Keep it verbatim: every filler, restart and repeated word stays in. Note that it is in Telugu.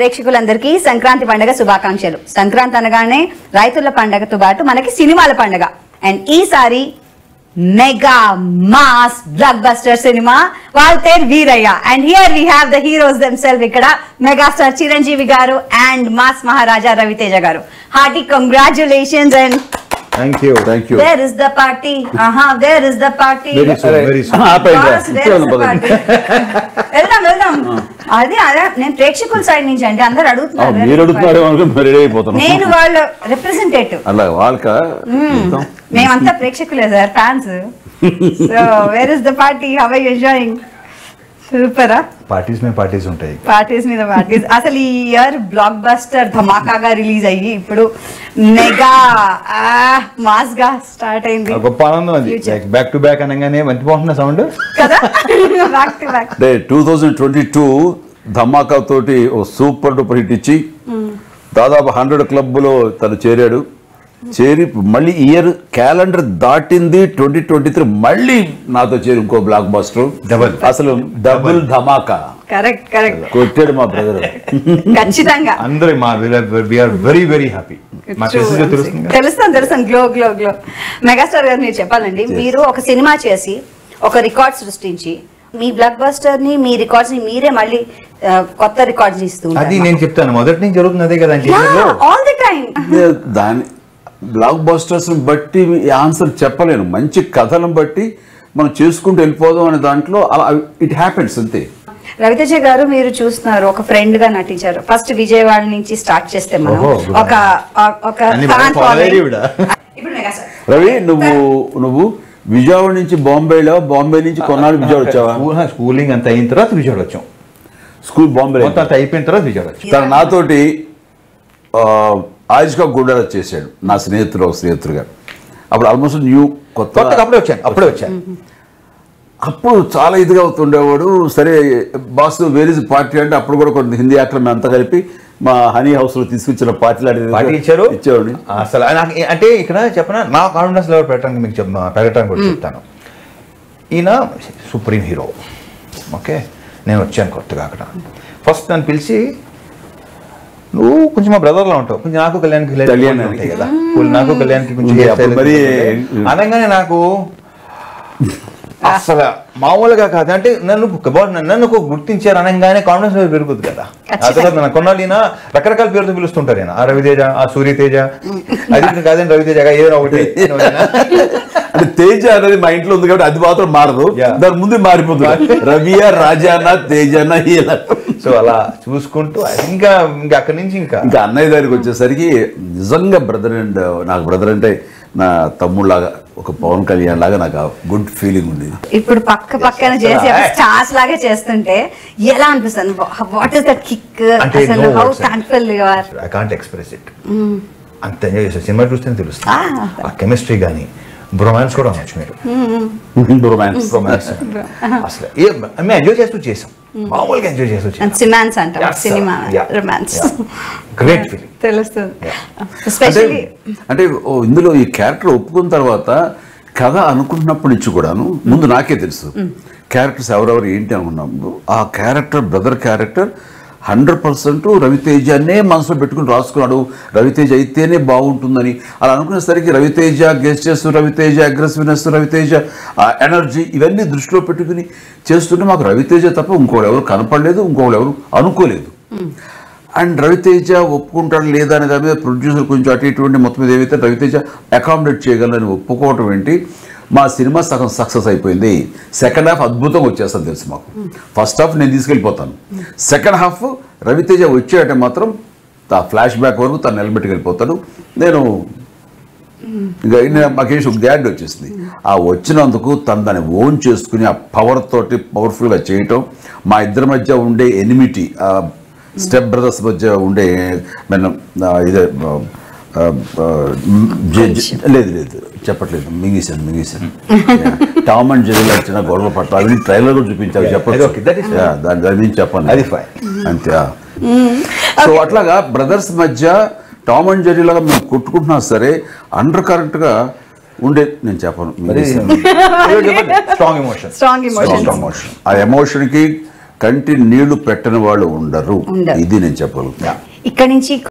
ప్రేక్షకులందరికీ సంక్రాంతి పండుగ శుభాకాంక్షలు. సంక్రాంతి అనగానే రైతుల పండుగతో పాటు మనకి సినిమాల పండుగ. అండ్ ఈసారి mega mass blockbuster cinema Waltair Veerayya. And here we have the heroes themselves. ఇక్కడ megastar Chiranjeevi garu and mass Maharaja Ravi Teja garu. Hearty congratulations and thank you thank you. There is the party. aha uh-huh, there is the party. Very soon, very soon. ఎల్దాం ఎల్దాం అది అదే నేను ప్రేక్షకుల సైడ్ నుంచి అంటే అందరూ అడుగుతున్నారు. మీరు అడుగుతారు అనుకుంటే రెడీ అయిపోతాను నేను వాళ్ళ రిప్రజెంటేటివ్ అలా వాళ్ళక మేమంతా ప్రేక్షకులే sir fans. So where is the party? How are you enjoying? సూపరా పార్టీస్ మే పార్టీస్ ఉంటాయి పార్టీస్ మీద పార్టీస్. అసలు ఈ ఇయర్ బ్లాక్ బస్టర్ ధమాకాగా రిలీజ్ అయ్యి ఇప్పుడు మెగా మాస్ గా స్టార్ట్ అయింది. గొప్ప ఆనందం అది. బ్యాక్ టు బ్యాక్ అనగానే మంచి బాగుంటున్న సౌండ్ కదా. Back to back twenty twenty two Dhamaka తోటి ఓ సూపర్ డూపర్ హిట్ ఇచ్చి దాదాపు హండ్రెడ్ క్లబ్ లో తను చేరాడు. చేరి మళ్ళీ ఇయర్ క్యాలెండర్ దాటింది ట్వంటీ ట్వంటీ త్రీ మళ్ళీ నాతో చేరి ఇంకో బ్లాక్ బస్టర్ డబుల్ అసలు డబుల్ ధమాకా. కరెక్ట్ కరెక్ట్ కొట్టాడు మా బ్రదర్ ఖచ్చితంగా. అందరూ మా we are very very happy. తెలుస్తాను తెలుస్తాను glow glow glow megastar garu మీరు చెప్పాలండి. మీరు ఒక సినిమా చేసి ఒక రికార్డ్ సృష్టించి మీ బ్లాక్ బస్టర్ ని మీ రికార్డ్స్ ని మీరే మళ్ళీ కొత్త రికార్డ్స్ ఇస్తున్నారు. అది నేను చెప్తాను మొదటి నుంచి జరుగుతుంది అదే కదా ఆల్ ది టైమ్. దాని బ్లాక్ బస్టర్స్ బట్టి ఆన్సర్ చెప్పలేను. మంచి కథలను బట్టి మనం చేసుకుంటూ వెళ్ళిపోదాం అనే దాంట్లో అలా ఇట్ హ్యాపెన్స్ అంతే. రవితేజ గారు మీరు చూస్తున్నారు ఒక ఫ్రెండ్ గా నటించారు. ఫస్ట్ విజయవాడ నుంచి స్టార్ట్ చేస్తే మనం ఒక ఒక రవి నువ్వు నువ్వు విజయవాడ నుంచి బాంబేలో బాంబే నుంచి కొన్నాళ్ళు విజయవాడ వచ్చావా? స్కూలింగ్ అంత అయిన తర్వాత విజయవాడ వచ్చాం. స్కూల్ బాంబే అంత అయిపోయిన తర్వాత విజయవాడ వచ్చాం. నాతోటి ఆయుష్గా గుడ్డర చేశాడు నా స్నేహితుడు స్నేహితుడుగా. అప్పుడు ఆల్మోస్ట్ న్యూ కొత్త అప్పుడే వచ్చాను అప్పుడే వచ్చాను అప్పుడు చాలా ఇదిగా అవుతుండేవాడు. సరే బాస్ వేర్ ఇస్ పార్టీ అంటే అప్పుడు కూడా కొన్ని హిందీ యాక్టర్ మేము అంతా కలిపి మా హనీ హౌస్లో తీసుకొచ్చిన పార్టీలు అడిగి ఇచ్చారు ఇచ్చేవాడిని. అసలు అంటే ఇక్కడ చెప్పిన నా కాన్ఫిడెన్స్ లెవెల్ పెట్టడానికి మీకు పెట్టడానికి కూడా చెప్తాను. ఈయన సూపర్ హీరో ఓకే. నేను వచ్చాను కొత్తగా అక్కడ. ఫస్ట్ నన్ను పిలిచి నువ్వు కొంచెం మా బ్రదర్లా ఉంటావు కొంచెం నాకు కళ్యాణ్కి కదా నాకు కళ్యాణ్కి కొంచెం మరి అనగానే నాకు అసలు మామూలుగా కాదు. అంటే నన్ను నన్ను గుర్తించారు అనగానే కాన్ఫిడెన్స్ పెరుగుతుంది కదా. అసలు కొన్నాళ్ళు రకరకాల పేరుతో పిలుస్తుంటారు. నేను ఆ రవితేజ ఆ సూర్యతేజ అది కాదని రవితేజ ఏదో ఒకటి అంటే తేజ అనేది మా ఇంట్లో ఉంది కాబట్టి అది మాత్రం మారదు. దాని ముందు మారిపోతుంది రవియా రాజానా తేజనా ఇలా. సో అలా చూసుకుంటూ ఇంకా ఇంకా అక్కడి నుంచి ఇంకా ఇంకా అన్నయ్య దగ్గరికి వచ్చేసరికి నిజంగా బ్రదర్ అండ్ నాకు బ్రదర్ అంటే నా తమ్ముళ్ళలాగా ఒక పవన్ కళ్యాణ్ లాగా నాకు గుడ్ ఫీలింగ్ ఉంది. ఇప్పుడు పక్క పక్కన చేసి స్టార్స్ లాగా చేస్తుంటే ఎలా అనిపిస్తుంది? What is that kick? అసలు how thankful you are. I can't express it. అంత ఎంజాయ్ చేశాను. సినిమా చూస్తేనే తెలుస్తుంది ఆ కెమిస్ట్రీ కానీ బ్రొమాన్స్ కూడా అనొచ్చు మీరు. బ్రొమాన్స్ బ్రొమాన్స్ అసలు మేము ఎంజాయ్ చేస్తూ చేసాం మామూలుగా ఎంజాయ్ చేస్తూ సిమాన్స్ అంటారు సినిమా రొమాన్స్ గ్రేట్ ఫీలింగ్ తెలుస్తుంది. అంటే ఇందులో ఈ క్యారెక్టర్ ఒప్పుకున్న తర్వాత కథ అనుకుంటున్నప్పటి నుంచి కూడాను ముందు నాకే తెలుసు క్యారెక్టర్స్ ఎవరెవరు ఏంటి అనుకున్నప్పుడు ఆ character brother character hundred percent రవితేజనే మనసులో పెట్టుకుని రాసుకున్నాడు. రవితేజ అయితేనే బాగుంటుందని అలా అనుకునేసరికి Ravi Teja guests Ravi Teja aggressiveness Ravi Teja energy ఇవన్నీ దృష్టిలో పెట్టుకుని చేస్తుంటే మాకు రవితేజ తప్ప ఇంకోళ్ళు ఎవరు కనపడలేదు ఇంకోళ్ళు ఎవరు అనుకోలేదు. అండ్ రవితేజ ఒప్పుకుంటాడు లేదా అనే దాని మీద ప్రొడ్యూసర్ కొంచెం అటు ఇటువంటి మొత్తం మీద ఏవైతే రవితేజ అకామిడేట్ చేయగలని ఒప్పుకోవటం ఏంటి మా సినిమా సగం సక్సెస్ అయిపోయింది. సెకండ్ హాఫ్ అద్భుతంగా వచ్చేస్తుంది తెలుసు మాకు. ఫస్ట్ హాఫ్ నేను తీసుకెళ్ళిపోతాను సెకండ్ హాఫ్ రవితేజ వచ్చేట మాత్రం ఆ ఫ్లాష్ బ్యాక్ వరకు తను నిలబెట్టుకెళ్ళిపోతాడు. నేను ఇంకా మాకేసి ఒక గ్యాడ్ వచ్చేసింది. ఆ వచ్చినందుకు తను దాన్ని ఓన్ చేసుకుని ఆ పవర్ తోటి పవర్ఫుల్గా చేయటం మా ఇద్దరి మధ్య ఉండే ఎనిమిటీ ఆ స్టెప్ బ్రదర్స్ మధ్య ఉండే మనం ఇదే లేదు లేదు చెప్పట్లేదు మింగేశాను మింగేశాను టామ్ అండ్ జెర్రీ వచ్చిన గొడవ పట్ల అవి ట్రైలర్ కూడా చూపించాలి చెప్పండి చెప్పాను అది ఫైన్ అంతే. సో అట్లాగా బ్రదర్స్ మధ్య టామ్ అండ్ జెర్రీ లాగా మేము కొట్టుకుంటున్నా సరే అండర్ కరెంట్గా ఉండే నేను చెప్పను. ఆ ఎమోషన్కి కంటి నీళ్లు పెట్టని వాళ్ళు ఉండరు. ఇది నేను చెప్పగలుగుతాను.